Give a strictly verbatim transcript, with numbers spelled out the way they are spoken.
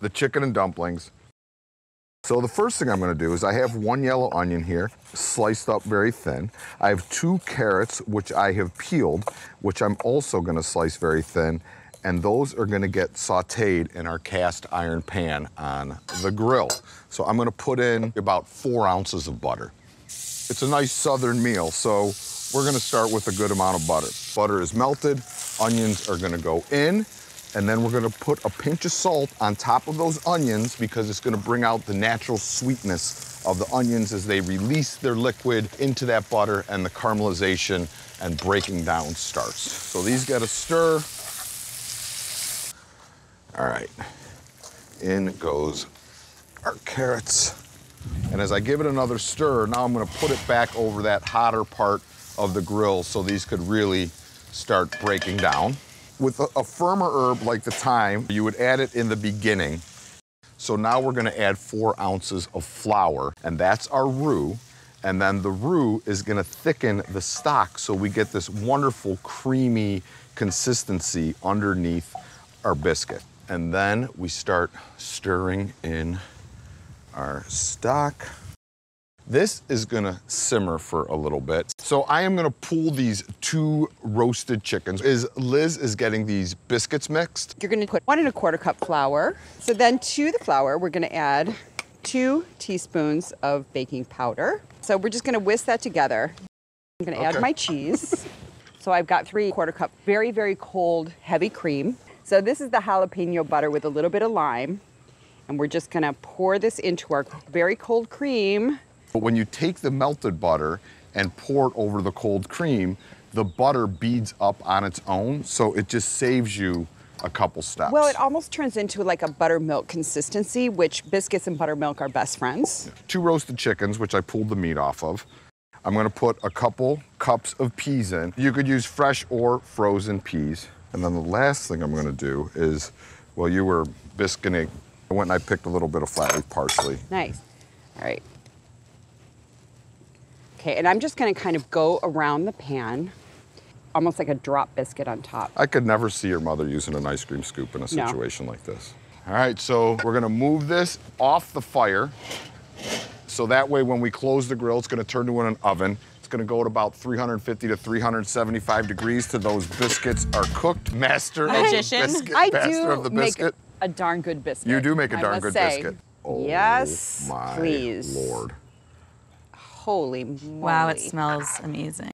the chicken and dumplings. So the first thing I'm gonna do is I have one yellow onion here, sliced up very thin. I have two carrots, which I have peeled, which I'm also gonna slice very thin. And those are gonna get sauteed in our cast iron pan on the grill. So I'm gonna put in about four ounces of butter. It's a nice Southern meal, so we're gonna start with a good amount of butter. Butter is melted, onions are gonna go in, and then we're gonna put a pinch of salt on top of those onions because it's gonna bring out the natural sweetness of the onions as they release their liquid into that butter and the caramelization and breaking down starts. So these gotta stir. All right, in goes our carrots. And as I give it another stir, now I'm gonna put it back over that hotter part of the grill so these could really start breaking down. With a, a firmer herb like the thyme, you would add it in the beginning. So now we're gonna add four ounces of flour, and that's our roux. And then the roux is gonna thicken the stock so we get this wonderful creamy consistency underneath our biscuit. And then we start stirring in our stock. This is gonna simmer for a little bit. So I am gonna pull these two roasted chickens. Is Liz is getting these biscuits mixed. You're gonna put one and a quarter cup flour. So then to the flour, we're gonna add two teaspoons of baking powder. So we're just gonna whisk that together. I'm gonna okay. add my cheese. So I've got three quarter cup, very, very cold, heavy cream. So this is the jalapeno butter with a little bit of lime. And we're just gonna pour this into our very cold cream. But when you take the melted butter and pour it over the cold cream, the butter beads up on its own, so it just saves you a couple steps. Well, it almost turns into like a buttermilk consistency, which biscuits and buttermilk are best friends. Two roasted chickens, which I pulled the meat off of. I'm gonna put a couple cups of peas in. You could use fresh or frozen peas. And then the last thing I'm gonna do is, well, you were biscuiting. I went and I picked a little bit of flat-leaf parsley. Nice, all right. Okay, and I'm just gonna kind of go around the pan, almost like a drop biscuit on top. I could never see your mother using an ice cream scoop in a situation no. like this. All right, so we're gonna move this off the fire. So that way when we close the grill, it's gonna turn to an oven. It's gonna go at about three fifty to three seventy-five degrees till those biscuits are cooked. Master Magician. of the biscuit, I master do of the biscuit. Make a darn good biscuit. You do make a I darn good say. biscuit. Oh, yes, my please. Lord. Holy moly. Wow, it smells amazing.